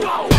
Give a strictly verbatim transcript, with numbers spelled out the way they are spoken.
go.